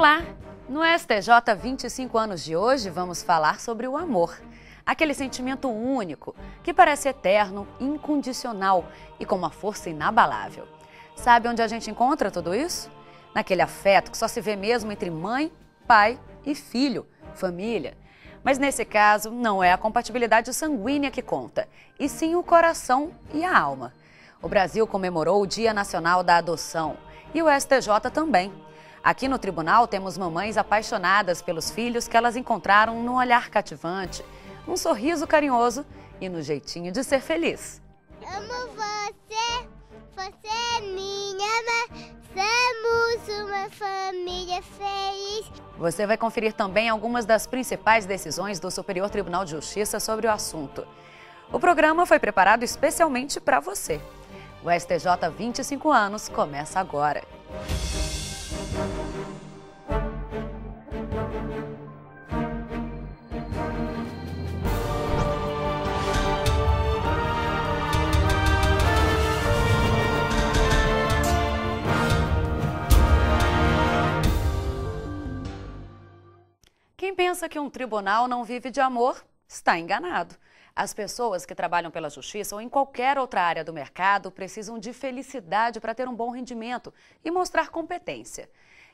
Olá! No STJ 25 anos de hoje, vamos falar sobre o amor. Aquele sentimento único, que parece eterno, incondicional e com uma força inabalável. Sabe onde a gente encontra tudo isso? Naquele afeto que só se vê mesmo entre mãe, pai e filho, família. Mas nesse caso, não é a compatibilidade sanguínea que conta, e sim o coração e a alma. O Brasil comemorou o Dia Nacional da Adoção, e o STJ também. Aqui no tribunal temos mamães apaixonadas pelos filhos que elas encontraram num olhar cativante, num sorriso carinhoso e no jeitinho de ser feliz. Amo você, você é minha mãe, somos uma família feliz. Você vai conferir também algumas das principais decisões do Superior Tribunal de Justiça sobre o assunto. O programa foi preparado especialmente para você. O STJ 25 anos começa agora. Quem pensa que um tribunal não vive de amor, está enganado. As pessoas que trabalham pela justiça ou em qualquer outra área do mercado precisam de felicidade para ter um bom rendimento e mostrar competência.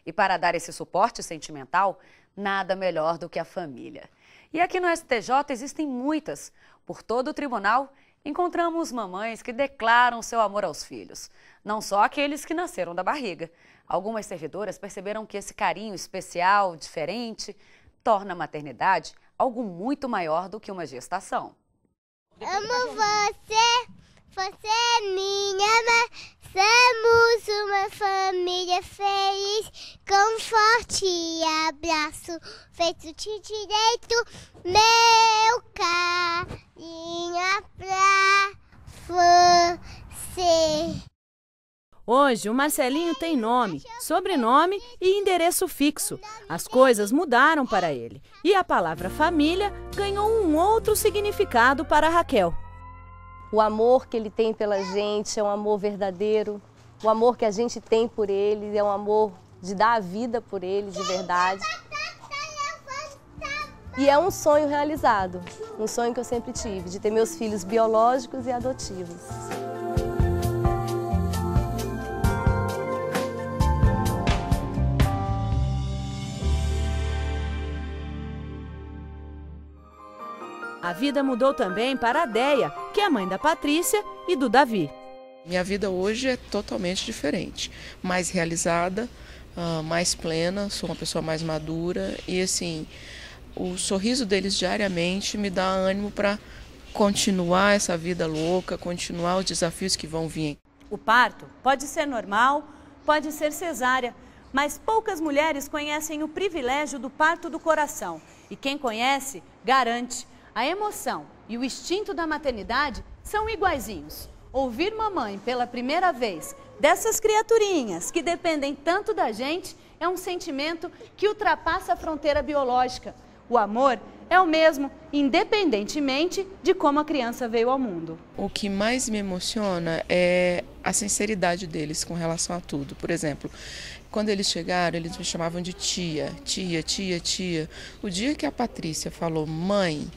E para dar esse suporte sentimental, nada melhor do que a família. E aqui no STJ existem muitas. Por todo o tribunal, encontramos mamães que declaram seu amor aos filhos. Não só aqueles que nasceram da barriga. Algumas servidoras perceberam que esse carinho especial, diferente, torna a maternidade algo muito maior do que uma gestação. Amo você, você é minha mãe, somos uma família feliz, com forte abraço, feito de direito, meu carinho pra você. Hoje, o Marcelinho tem nome, sobrenome e endereço fixo. As coisas mudaram para ele. E a palavra família ganhou um outro significado para a Raquel. O amor que ele tem pela gente é um amor verdadeiro. O amor que a gente tem por ele é um amor de dar a vida por ele, de verdade. E é um sonho realizado. Um sonho que eu sempre tive, de ter meus filhos biológicos e adotivos. A vida mudou também para a Déia, que é a mãe da Patrícia e do Davi. Minha vida hoje é totalmente diferente, mais realizada, mais plena, sou uma pessoa mais madura e assim, o sorriso deles diariamente me dá ânimo para continuar essa vida louca, continuar os desafios que vão vir. O parto pode ser normal, pode ser cesárea, mas poucas mulheres conhecem o privilégio do parto do coração e quem conhece, garante. A emoção e o instinto da maternidade são iguaizinhos. Ouvir mamãe pela primeira vez dessas criaturinhas que dependem tanto da gente é um sentimento que ultrapassa a fronteira biológica. O amor é o mesmo, independentemente de como a criança veio ao mundo. O que mais me emociona é a sinceridade deles com relação a tudo. Por exemplo, quando eles chegaram, eles me chamavam de tia, tia, tia, tia. O dia que a Patrícia falou mãe,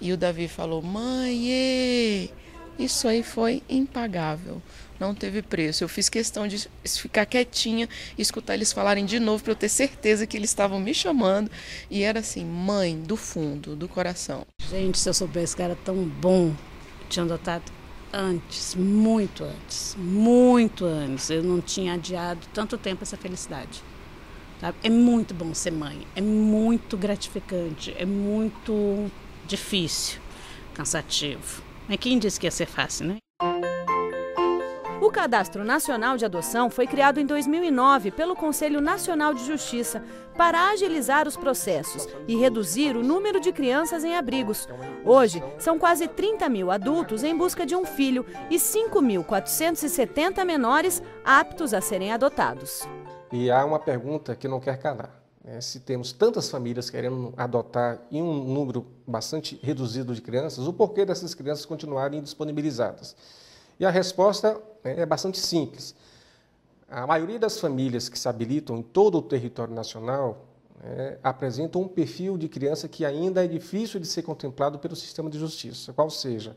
e o Davi falou, mãe, isso aí foi impagável, não teve preço. Eu fiz questão de ficar quietinha e escutar eles falarem de novo para eu ter certeza que eles estavam me chamando. E era assim, mãe, do fundo, do coração. Gente, se eu soubesse que era tão bom, tinha adotado antes, muito antes, muito antes. Eu não tinha adiado tanto tempo essa felicidade. Sabe? É muito bom ser mãe, é muito gratificante, é muito... difícil, cansativo. Mas quem disse que ia ser fácil, né? O Cadastro Nacional de Adoção foi criado em 2009 pelo Conselho Nacional de Justiça para agilizar os processos e reduzir o número de crianças em abrigos. Hoje, são quase 30 mil adultos em busca de um filho e 5.470 menores aptos a serem adotados. E há uma pergunta que não quer calar. Se temos tantas famílias querendo adotar em um número bastante reduzido de crianças, o porquê dessas crianças continuarem indisponibilizadas? E a resposta é bastante simples. A maioria das famílias que se habilitam em todo o território nacional apresentam um perfil de criança que ainda é difícil de ser contemplado pelo sistema de justiça, qual seja,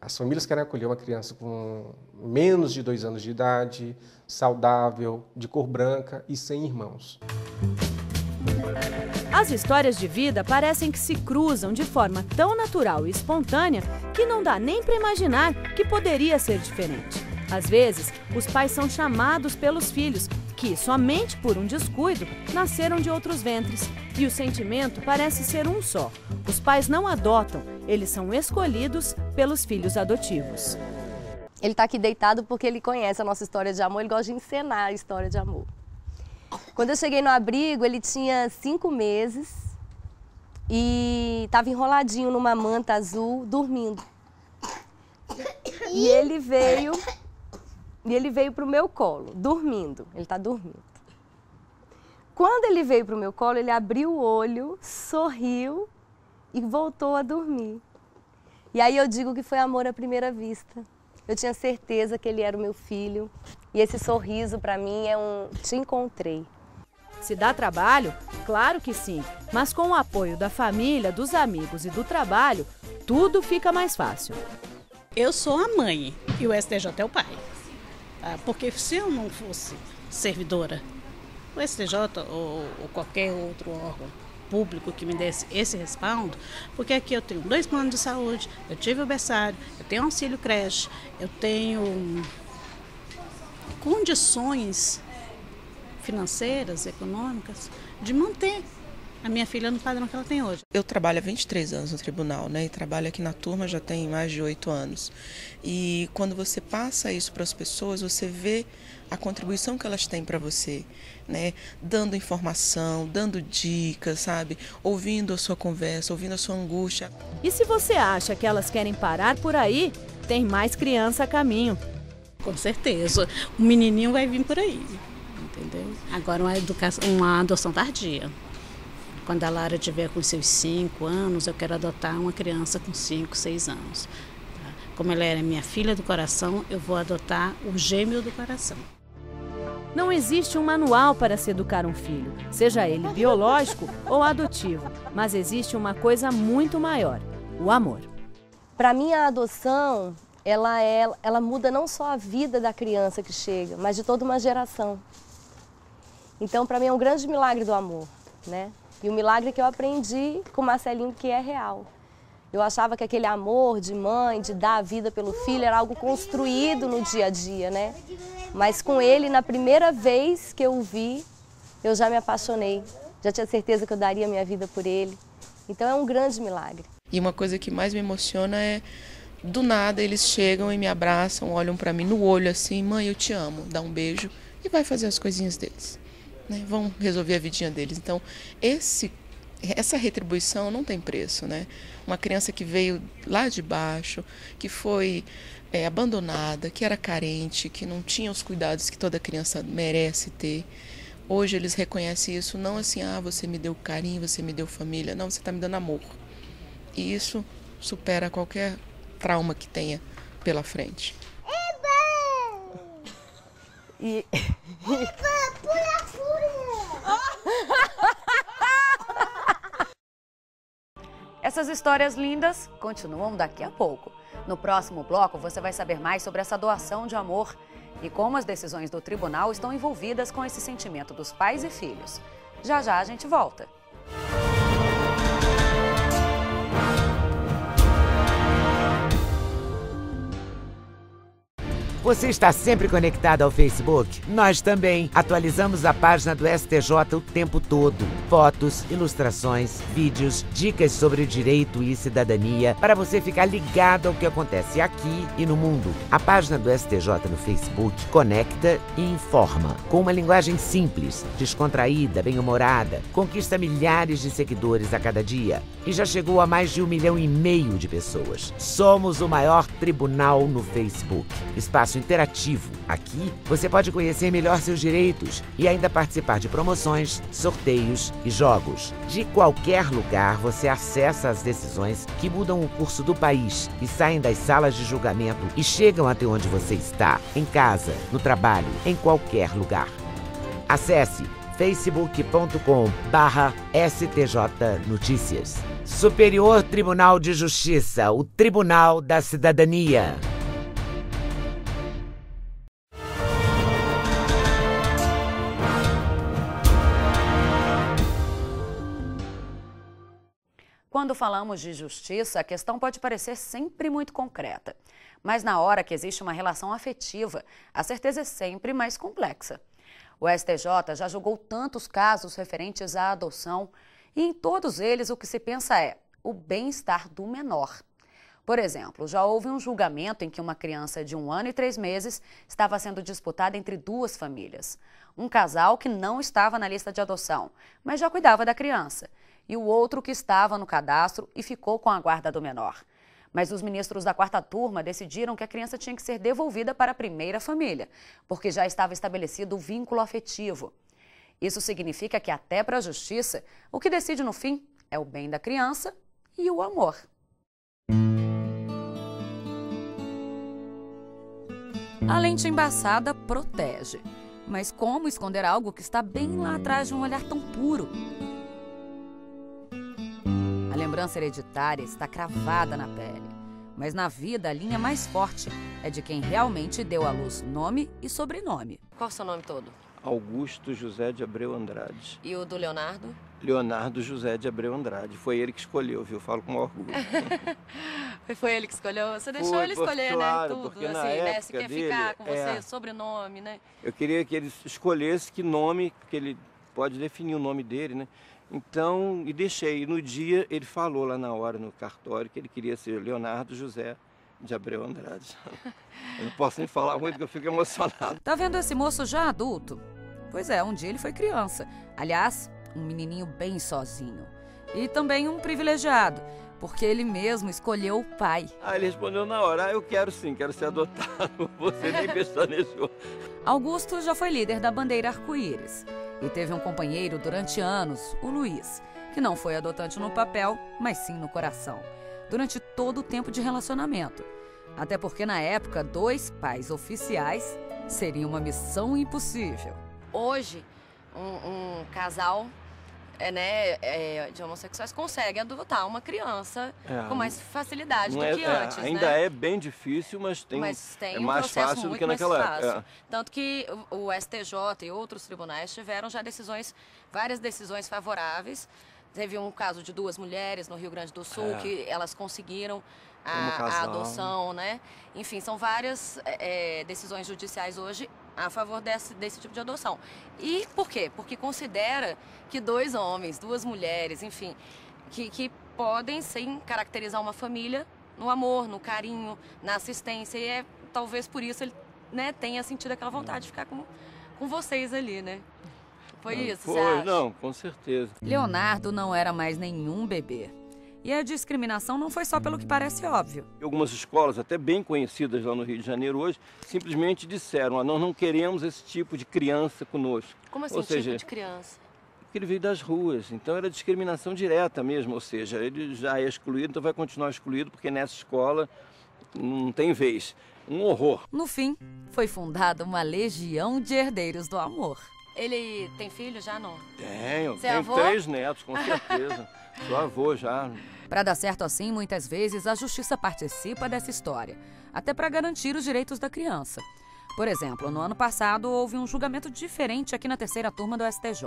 as famílias querem acolher uma criança com menos de 2 anos de idade, saudável, de cor branca e sem irmãos. As histórias de vida parecem que se cruzam de forma tão natural e espontânea que não dá nem para imaginar que poderia ser diferente. Às vezes, os pais são chamados pelos filhos, que, somente por um descuido, nasceram de outros ventres. E o sentimento parece ser um só. Os pais não adotam, eles são escolhidos pelos filhos adotivos. Ele está aqui deitado porque ele conhece a nossa história de amor, ele gosta de encenar a história de amor. Quando eu cheguei no abrigo, ele tinha 5 meses e estava enroladinho numa manta azul, dormindo. E ele veio para o meu colo, dormindo. Ele está dormindo. Quando ele veio para o meu colo, ele abriu o olho, sorriu e voltou a dormir. E aí eu digo que foi amor à primeira vista. Eu tinha certeza que ele era o meu filho. E esse sorriso para mim é um te encontrei. Se dá trabalho? Claro que sim. Mas com o apoio da família, dos amigos e do trabalho, tudo fica mais fácil. Eu sou a mãe e o STJ é o pai. Porque se eu não fosse servidora, o STJ ou qualquer outro órgão público que me desse esse respaldo, porque aqui eu tenho 2 planos de saúde, eu tive o berçário, eu tenho auxílio creche, eu tenho condições financeiras, econômicas, de manter a minha filha no padrão que ela tem hoje. Eu trabalho há 23 anos no tribunal, né? E trabalho aqui na turma já tem mais de 8 anos. E quando você passa isso para as pessoas, você vê a contribuição que elas têm para você, né? Dando informação, dando dicas, sabe? Ouvindo a sua conversa, ouvindo a sua angústia. E se você acha que elas querem parar por aí, tem mais criança a caminho. Com certeza. O menininho vai vir por aí, entendeu? Agora uma adoção tardia. Quando a Lara tiver com seus 5 anos, eu quero adotar uma criança com 5, 6 anos. Tá? Como ela era minha filha do coração, eu vou adotar o gêmeo do coração. Não existe um manual para se educar um filho, seja ele biológico ou adotivo. Mas existe uma coisa muito maior, o amor. Para mim, a adoção, ela muda não só a vida da criança que chega, mas de toda uma geração. Então, para mim, é um grande milagre do amor, né? E o milagre que eu aprendi com o Marcelinho, que é real. Eu achava que aquele amor de mãe, de dar a vida pelo filho, era algo construído no dia a dia, né? Mas com ele, na primeira vez que eu o vi, eu já me apaixonei. Já tinha certeza que eu daria minha vida por ele. Então é um grande milagre. E uma coisa que mais me emociona é, do nada, eles chegam e me abraçam, olham pra mim no olho assim, mãe, eu te amo, dá um beijo e vai fazer as coisinhas deles. Né, vão resolver a vidinha deles. Então, essa retribuição não tem preço, né? Uma criança que veio lá de baixo, que foi abandonada, que era carente, que não tinha os cuidados que toda criança merece ter. Hoje eles reconhecem isso, não assim, ah, você me deu carinho, você me deu família. Não, você está me dando amor. E isso supera qualquer trauma que tenha pela frente. Essas histórias lindas continuam daqui a pouco. No próximo bloco você vai saber mais sobre essa doação de amor e como as decisões do tribunal estão envolvidas com esse sentimento dos pais e filhos. Já já a gente volta. Você está sempre conectado ao Facebook? Nós também. Atualizamos a página do STJ o tempo todo. Fotos, ilustrações, vídeos, dicas sobre direito e cidadania para você ficar ligado ao que acontece aqui e no mundo. A página do STJ no Facebook conecta e informa. Com uma linguagem simples, descontraída, bem-humorada, conquista milhares de seguidores a cada dia. E já chegou a mais de 1,5 milhão de pessoas. Somos o maior tribunal no Facebook. Espaço interativo. Aqui, você pode conhecer melhor seus direitos e ainda participar de promoções, sorteios e jogos. De qualquer lugar, você acessa as decisões que mudam o curso do país e saem das salas de julgamento e chegam até onde você está, em casa, no trabalho, em qualquer lugar. Acesse facebook.com/STJ Notícias. Superior Tribunal de Justiça, o Tribunal da Cidadania. Quando falamos de justiça, a questão pode parecer sempre muito concreta. Mas na hora que existe uma relação afetiva, a certeza é sempre mais complexa. O STJ já julgou tantos casos referentes à adoção e em todos eles o que se pensa é o bem-estar do menor. Por exemplo, já houve um julgamento em que uma criança de 1 ano e 3 meses estava sendo disputada entre duas famílias. Um casal que não estava na lista de adoção, mas já cuidava da criança. E o outro que estava no cadastro e ficou com a guarda do menor. Mas os ministros da 4ª turma decidiram que a criança tinha que ser devolvida para a primeira família, porque já estava estabelecido o vínculo afetivo. Isso significa que até para a justiça, o que decide no fim é o bem da criança e o amor. A lente embaçada protege, mas como esconder algo que está bem lá atrás de um olhar tão puro? A lembrança hereditária está cravada na pele, mas na vida a linha mais forte é de quem realmente deu à luz nome e sobrenome. Qual o seu nome todo? Augusto José de Abreu Andrade. E o do Leonardo? Leonardo José de Abreu Andrade. Foi ele que escolheu, viu? Falo com orgulho. Foi ele que escolheu? Você deixou ele escolher, claro, né? Tudo, porque assim, na época se quer dele, ficar com você, sobrenome, né? Eu queria que ele escolhesse que nome, porque ele pode definir o nome dele, né? Então, e deixei. No dia, ele falou lá na hora, no cartório, que ele queria ser Leonardo José de Abreu Andrade. Eu não posso nem falar muito, que eu fico emocionado. Tá vendo esse moço já adulto? Pois é, um dia ele foi criança. Aliás, um menininho bem sozinho. E também um privilegiado, porque ele mesmo escolheu o pai. Ah, ele respondeu na hora, eu quero sim, quero ser adotado. Você nem pestanejou. Augusto já foi líder da bandeira arco-íris. E teve um companheiro durante anos, o Luiz, que não foi adotante no papel, mas sim no coração, durante todo o tempo de relacionamento. Até porque, na época, 2 pais oficiais seria uma missão impossível. Hoje, um casal de homossexuais consegue adotar uma criança com mais facilidade do que antes. Ainda é bem difícil, mas tem um mais fácil do que naquela época. Tanto que o STJ e outros tribunais tiveram já várias decisões favoráveis. Teve um caso de 2 mulheres no Rio Grande do Sul que elas conseguiram a adoção, né? Enfim, são várias decisões judiciais hoje a favor desse tipo de adoção. E por quê? Porque considera que 2 homens, 2 mulheres, enfim, que podem sim caracterizar uma família no amor, no carinho, na assistência. E talvez por isso ele tenha sentido aquela vontade de ficar com vocês ali, né? Foi isso, você acha? Não, com certeza. Leonardo não era mais nenhum bebê. E a discriminação não foi só pelo que parece óbvio. Algumas escolas, até bem conhecidas lá no Rio de Janeiro hoje, simplesmente disseram, nós não queremos esse tipo de criança conosco. Como assim, tipo de criança? Porque ele veio das ruas, então era discriminação direta mesmo, ou seja, ele já é excluído, então vai continuar excluído, porque nessa escola não tem vez. Um horror. No fim, foi fundada uma legião de herdeiros do amor. Ele tem filho já, não? Tenho 3 netos, com certeza. Sou avô já. Para dar certo assim, muitas vezes a justiça participa dessa história, até para garantir os direitos da criança. Por exemplo, no ano passado houve um julgamento diferente aqui na 3ª turma do STJ.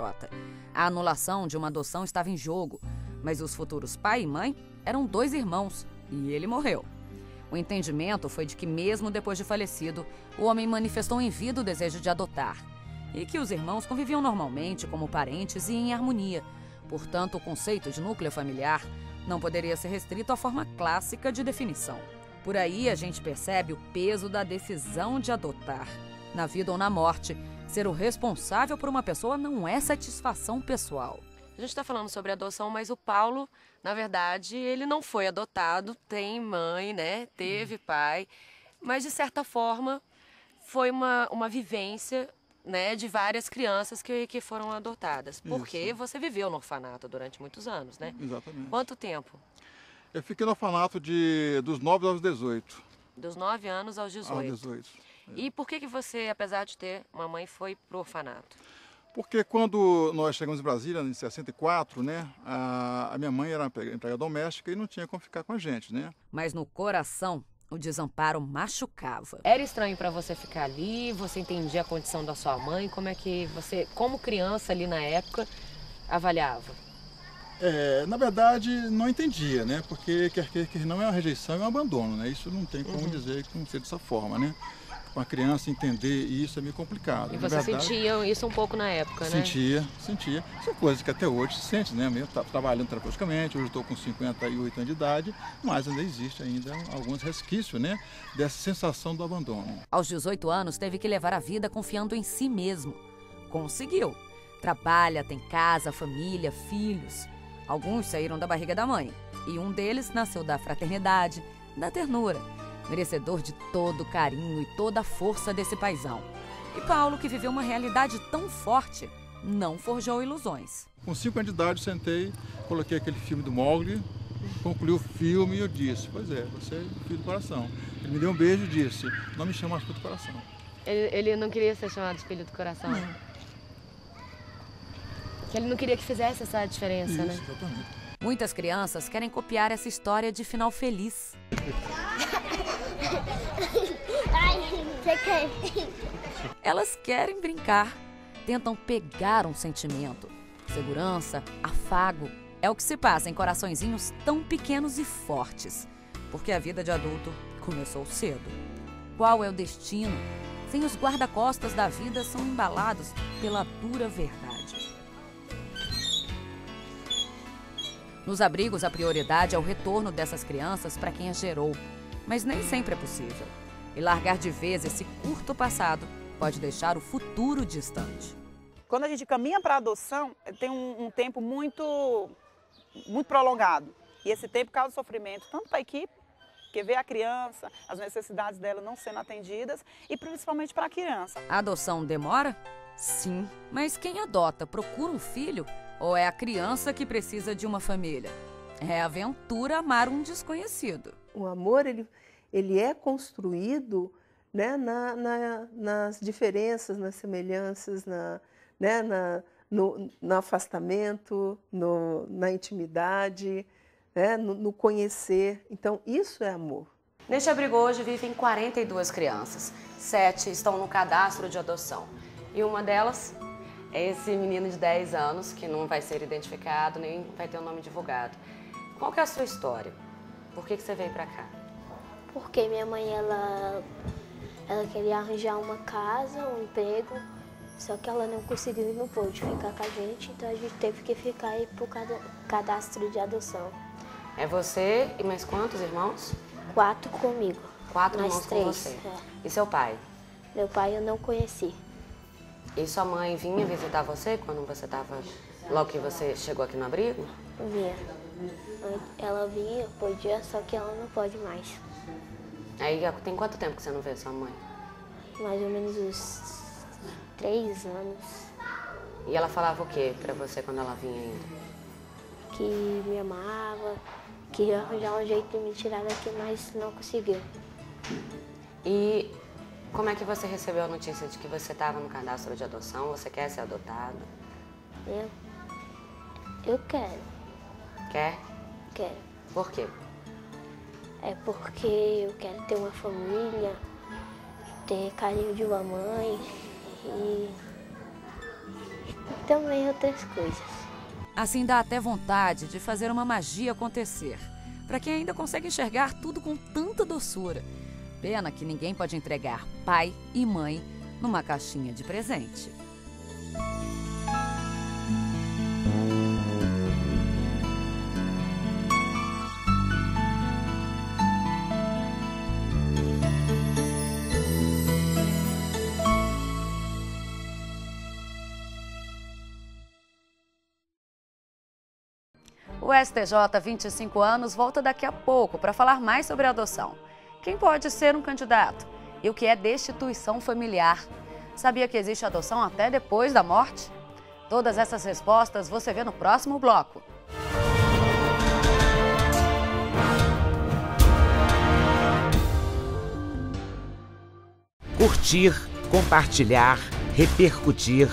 A anulação de uma adoção estava em jogo, mas os futuros pai e mãe eram 2 irmãos e ele morreu. O entendimento foi de que mesmo depois de falecido, o homem manifestou em vida o desejo de adotar. E que os irmãos conviviam normalmente como parentes e em harmonia. Portanto, o conceito de núcleo familiar não poderia ser restrito à forma clássica de definição. Por aí, a gente percebe o peso da decisão de adotar. Na vida ou na morte, ser o responsável por uma pessoa não é satisfação pessoal. A gente está falando sobre adoção, mas o Paulo, na verdade, ele não foi adotado. Tem mãe, né? Teve pai. Mas, de certa forma, foi uma vivência, né, de várias crianças que foram adotadas. Porque isso. Você viveu no orfanato durante muitos anos, né? Exatamente. Quanto tempo? Eu fiquei no orfanato dos 9 aos 18. Dos 9 anos aos 18. Aos 18. É. E por que você, apesar de ter uma mãe, foi pro orfanato? Porque quando nós chegamos em Brasília, em 64, né, a minha mãe era empregada doméstica e não tinha como ficar com a gente, né? Mas no coração, o desamparo machucava. Era estranho para você ficar ali? Você entendia a condição da sua mãe? Como é que você, como criança ali na época, avaliava? É, na verdade, não entendia, né? Porque quer não é uma rejeição, é um abandono, né? Isso não tem como dizer que não seja dessa forma, né? Uma criança entender isso é meio complicado. E você sentia isso um pouco na época, né? Sentia. Isso é coisa que até hoje se sente, né? Eu estava trabalhando terapeuticamente, hoje estou com 58 anos de idade, mas ainda existe ainda alguns resquícios, né? Dessa sensação do abandono. Aos 18 anos, teve que levar a vida confiando em si mesmo. Conseguiu. Trabalha, tem casa, família, filhos. Alguns saíram da barriga da mãe. E um deles nasceu da fraternidade, da ternura. Merecedor de todo o carinho e toda a força desse paizão. E Paulo, que viveu uma realidade tão forte, não forjou ilusões. Com 5 anos de idade, sentei, coloquei aquele filme do Mowgli, concluí o filme e eu disse, pois é, você é filho do coração. Ele me deu um beijo e disse, não me chama mais filho do coração. Ele não queria ser chamado de filho do coração? Não. Ele não queria que fizesse essa diferença, isso, né? Exatamente. Muitas crianças querem copiar essa história de final feliz. Elas querem brincar, tentam pegar um sentimento. Segurança, afago, é o que se passa em coraçõezinhos tão pequenos e fortes. Porque a vida de adulto começou cedo. Qual é o destino? Sem os guarda-costas da vida são embalados pela dura verdade. Nos abrigos, a prioridade é o retorno dessas crianças para quem as gerou. Mas nem sempre é possível. E largar de vez esse curto passado pode deixar o futuro distante. Quando a gente caminha para a adoção, tem um tempo muito prolongado. E esse tempo causa sofrimento tanto para a equipe, que vê a criança, as necessidades dela não sendo atendidas, e principalmente para a criança. A adoção demora? Sim. Mas quem adota procura um filho ou é a criança que precisa de uma família? É aventura amar um desconhecido. O amor, ele é construído, né, nas diferenças, nas semelhanças, no afastamento, na intimidade, né, no conhecer. Então, isso é amor. Neste abrigo hoje vivem 42 crianças. 7 estão no cadastro de adoção. E uma delas é esse menino de 10 anos, que não vai ser identificado, nem vai ter o nome divulgado. Qual que é a sua história? Por que você veio pra cá? Porque minha mãe, ela queria arranjar uma casa, um emprego, só que ela não conseguiu e não pôde ficar com a gente, então a gente teve que ficar aí pro cadastro de adoção. É você e mais quantos irmãos? 4 comigo. 4 mais irmãos 3, com você. É. E seu pai? Meu pai eu não conheci. E sua mãe vinha visitar você quando você estava... Logo que você chegou aqui no abrigo? Vinha. Ela vinha, podia, só que ela não pode mais. Aí tem quanto tempo que você não vê sua mãe? Mais ou menos uns 3 anos. E ela falava o que pra você quando ela vinha ainda? Que me amava, que ia arranjar um jeito de me tirar daqui, mas não conseguiu. E como é que você recebeu a notícia de que você estava no cadastro de adoção? Você quer ser adotado? Eu quero. Quer? Quero. Por quê? É porque eu quero ter uma família, ter carinho de uma mãe e também outras coisas. Assim dá até vontade de fazer uma magia acontecer, para quem ainda consegue enxergar tudo com tanta doçura. Pena que ninguém pode entregar pai e mãe numa caixinha de presente. O STJ 25 anos volta daqui a pouco para falar mais sobre a adoção. Quem pode ser um candidato? e o que é destituição familiar. Sabia que existe adoção até depois da morte? Todas essas respostas você vê no próximo bloco. Curtir, compartilhar, repercutir,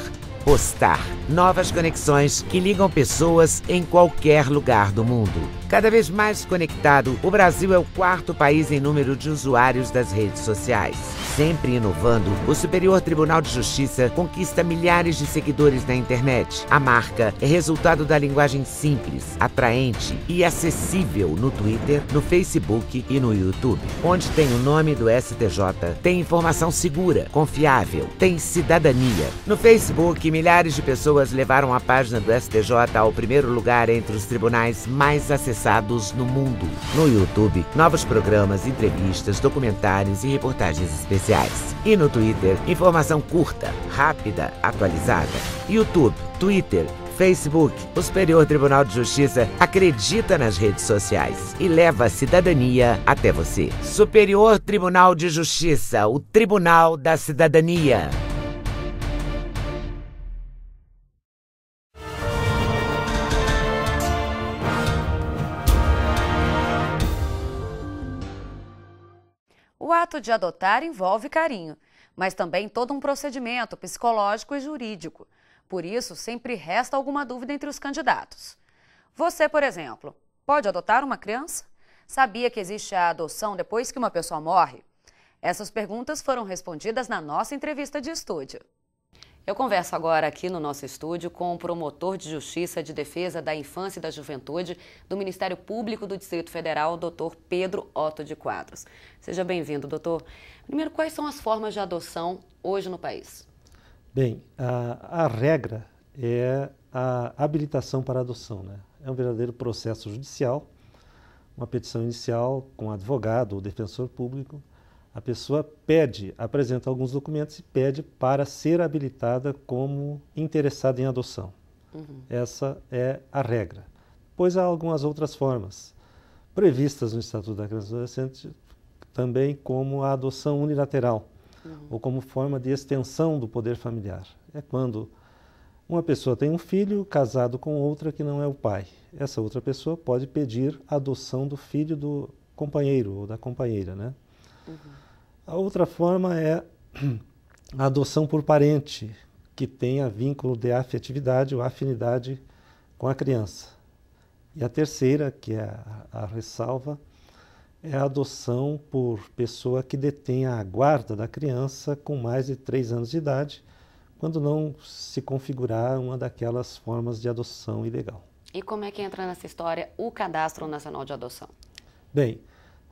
postar. Novas conexões que ligam pessoas em qualquer lugar do mundo. Cada vez mais conectado, o Brasil é o quarto país em número de usuários das redes sociais. Sempre inovando, o Superior Tribunal de Justiça conquista milhares de seguidores na internet. A marca é resultado da linguagem simples, atraente e acessível no Twitter, no Facebook e no YouTube. Onde tem o nome do STJ, tem informação segura, confiável, tem cidadania. No Facebook, milhares de pessoas levaram a página do STJ ao primeiro lugar entre os tribunais mais acessados no mundo. No YouTube, novos programas, entrevistas, documentários e reportagens especiais. E no Twitter, informação curta, rápida, atualizada. YouTube, Twitter, Facebook. O Superior Tribunal de Justiça acredita nas redes sociais e leva a cidadania até você. Superior Tribunal de Justiça, o Tribunal da Cidadania. O ato de adotar envolve carinho, mas também todo um procedimento psicológico e jurídico. Por isso, sempre resta alguma dúvida entre os candidatos. Você, por exemplo, pode adotar uma criança? Sabia que existe a adoção depois que uma pessoa morre? Essas perguntas foram respondidas na nossa entrevista de estúdio. Eu converso agora aqui no nosso estúdio com o promotor de Justiça de Defesa da Infância e da Juventude do Ministério Público do Distrito Federal, Dr. Pedro Otto de Quadros. Seja bem-vindo, doutor. Primeiro, quais são as formas de adoção hoje no país? Bem, a regra é a habilitação para adoção, né? É um verdadeiro processo judicial, uma petição inicial com advogado ou defensor público. A pessoa pede, apresenta alguns documentos e pede para ser habilitada como interessada em adoção. Uhum. Essa é a regra. Pois há algumas outras formas, previstas no Estatuto da Criança e do Adolescente, também como a adoção unilateral, ou como forma de extensão do poder familiar. É quando uma pessoa tem um filho casado com outra que não é o pai. Essa outra pessoa pode pedir a adoção do filho do companheiro ou da companheira, né? Uhum. A outra forma é a adoção por parente, que tenha vínculo de afetividade ou afinidade com a criança. E a terceira, que é a ressalva, é a adoção por pessoa que detenha a guarda da criança com mais de 3 anos de idade, quando não se configurar uma daquelas formas de adoção ilegal. E como é que entra nessa história o Cadastro Nacional de Adoção? Bem,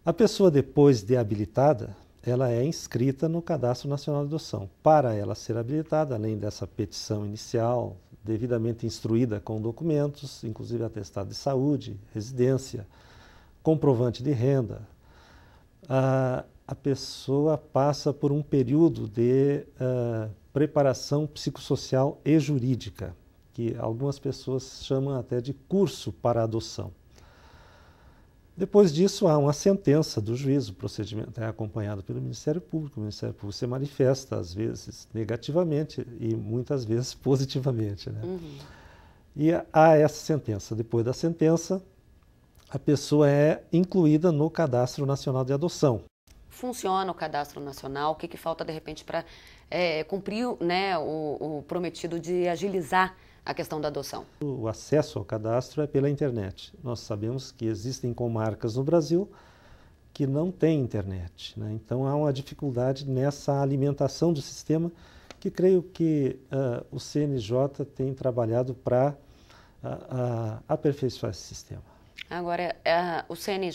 a pessoa, depois de habilitada, ela é inscrita no Cadastro Nacional de Adoção. Para ela ser habilitada, além dessa petição inicial, devidamente instruída com documentos, inclusive atestado de saúde, residência, comprovante de renda, a pessoa passa por um período de preparação psicossocial e jurídica, que algumas pessoas chamam até de curso para adoção. Depois disso, há uma sentença do juiz, o procedimento é acompanhado pelo Ministério Público. O Ministério Público se manifesta, às vezes, negativamente e muitas vezes positivamente, né? Uhum. E há essa sentença. Depois da sentença, a pessoa é incluída no Cadastro Nacional de Adoção. Funciona o Cadastro Nacional? O que falta, de repente, para cumprir, né, o prometido de agilizar a questão da adoção? O acesso ao cadastro é pela internet. Nós sabemos que existem comarcas no Brasil que não têm internet, né? Então há uma dificuldade nessa alimentação do sistema, que creio que o CNJ tem trabalhado para aperfeiçoar esse sistema. Agora,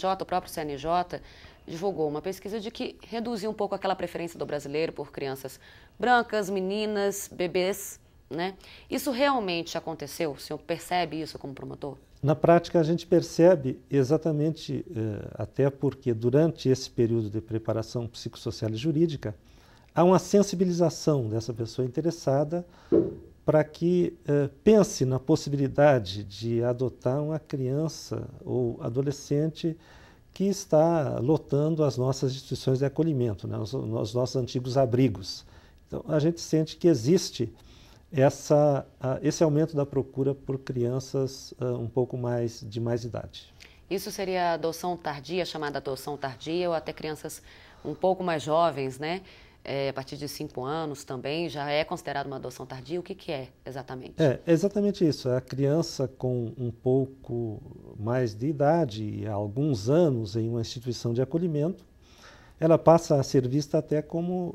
o próprio CNJ, divulgou uma pesquisa de que reduziu um pouco aquela preferência do brasileiro por crianças brancas, meninas, bebês, né? Isso realmente aconteceu? O senhor percebe isso como promotor? Na prática, a gente percebe exatamente, até porque durante esse período de preparação psicossocial e jurídica, há uma sensibilização dessa pessoa interessada para que pense na possibilidade de adotar uma criança ou adolescente que está lotando as nossas instituições de acolhimento, né, os nossos antigos abrigos. Então, a gente sente que existe esse aumento da procura por crianças um pouco mais de mais idade. Isso seria a adoção tardia, chamada adoção tardia, ou até crianças um pouco mais jovens, né? A partir de 5 anos também, já é considerado uma adoção tardia? O que, que é exatamente? É exatamente isso. A criança com um pouco mais de idade, há alguns anos em uma instituição de acolhimento, ela passa a ser vista até como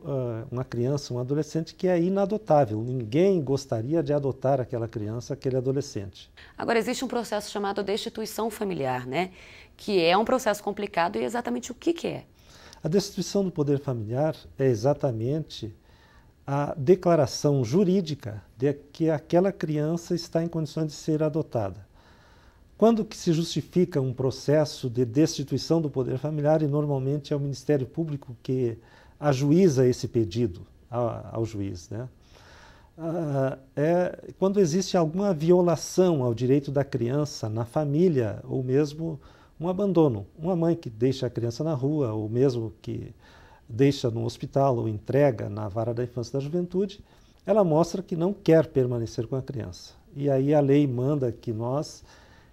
uma criança, um adolescente que é inadotável. Ninguém gostaria de adotar aquela criança, aquele adolescente. Agora, existe um processo chamado destituição familiar, né? Que é um processo complicado e exatamente o que, que é? A destituição do poder familiar é exatamente a declaração jurídica de que aquela criança está em condições de ser adotada. Quando que se justifica um processo de destituição do poder familiar, e normalmente é o Ministério Público que ajuiza esse pedido ao juiz, né? É quando existe alguma violação ao direito da criança na família, ou mesmo um abandono. Uma mãe que deixa a criança na rua, ou mesmo que deixa no hospital, ou entrega na vara da infância e da juventude, ela mostra que não quer permanecer com a criança. E aí a lei manda que nós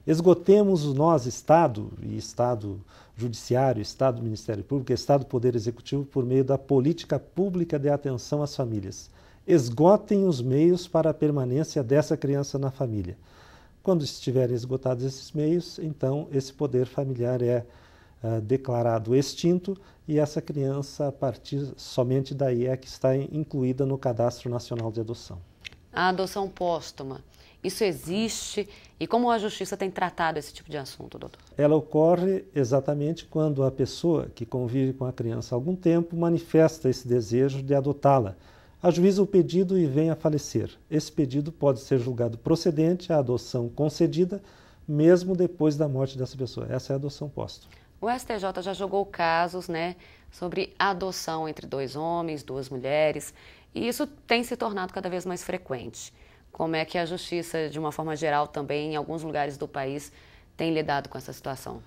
esgotemos Estado, e Estado Judiciário, Estado Ministério Público, Estado Poder Executivo, por meio da política pública de atenção às famílias. Esgotem os meios para a permanência dessa criança na família. Quando estiverem esgotados esses meios, então esse poder familiar é declarado extinto e essa criança, a partir somente daí, é que está incluída no Cadastro Nacional de Adoção. A adoção póstuma, isso existe? E como a Justiça tem tratado esse tipo de assunto, doutor? Ela ocorre exatamente quando a pessoa que convive com a criança há algum tempo manifesta esse desejo de adotá-la. Ajuiza o pedido e vem a falecer. Esse pedido pode ser julgado procedente, a adoção concedida, mesmo depois da morte dessa pessoa. Essa é a adoção póstuma. O STJ já julgou casos, né, sobre adoção entre 2 homens, 2 mulheres... E isso tem se tornado cada vez mais frequente. Como é que a Justiça, de uma forma geral também, em alguns lugares do país, tem lidado com essa situação?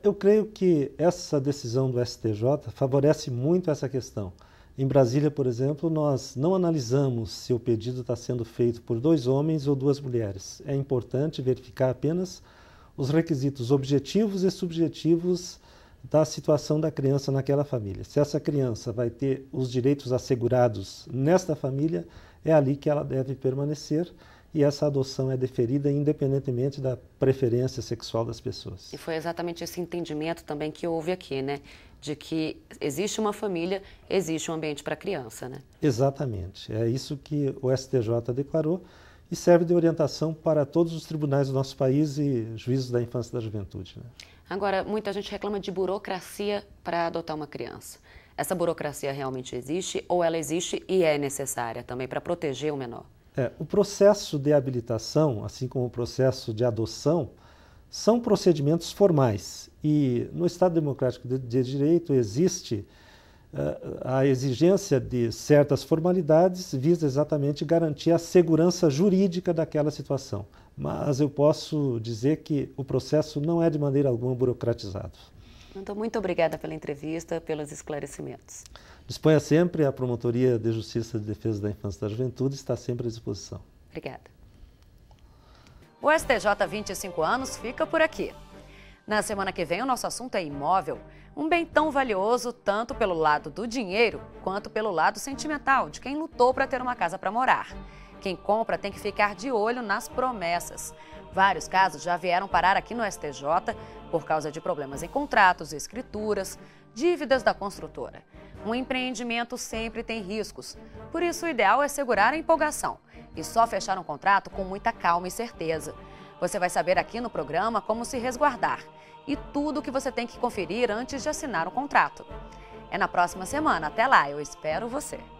Eu creio que essa decisão do STJ favorece muito essa questão. Em Brasília, por exemplo, nós não analisamos se o pedido está sendo feito por 2 homens ou 2 mulheres. É importante verificar apenas os requisitos objetivos e subjetivos da situação da criança naquela família. Se essa criança vai ter os direitos assegurados nesta família, é ali que ela deve permanecer e essa adoção é deferida independentemente da preferência sexual das pessoas. E foi exatamente esse entendimento também que houve aqui, né? De que existe uma família, existe um ambiente para a criança, né? Exatamente. É isso que o STJ declarou e serve de orientação para todos os tribunais do nosso país e juízes da infância e da juventude, né? Agora, muita gente reclama de burocracia para adotar uma criança. Essa burocracia realmente existe ou ela existe e é necessária também para proteger o menor? O processo de habilitação, assim como o processo de adoção, são procedimentos formais. E no Estado Democrático de Direito existe a exigência de certas formalidades visa exatamente garantir a segurança jurídica daquela situação. Mas eu posso dizer que o processo não é de maneira alguma burocratizado. Então, muito obrigada pela entrevista, pelos esclarecimentos. Disponha sempre, a Promotoria de Justiça de Defesa da Infância e da Juventude está sempre à disposição. Obrigada. O STJ 25 anos fica por aqui. Na semana que vem, o nosso assunto é imóvel, um bem tão valioso tanto pelo lado do dinheiro quanto pelo lado sentimental, de quem lutou para ter uma casa para morar. Quem compra tem que ficar de olho nas promessas. Vários casos já vieram parar aqui no STJ por causa de problemas em contratos, escrituras, dívidas da construtora. Um empreendimento sempre tem riscos, por isso o ideal é segurar a empolgação e só fechar um contrato com muita calma e certeza. Você vai saber aqui no programa como se resguardar e tudo o que você tem que conferir antes de assinar o contrato. É na próxima semana. Até lá, eu espero você!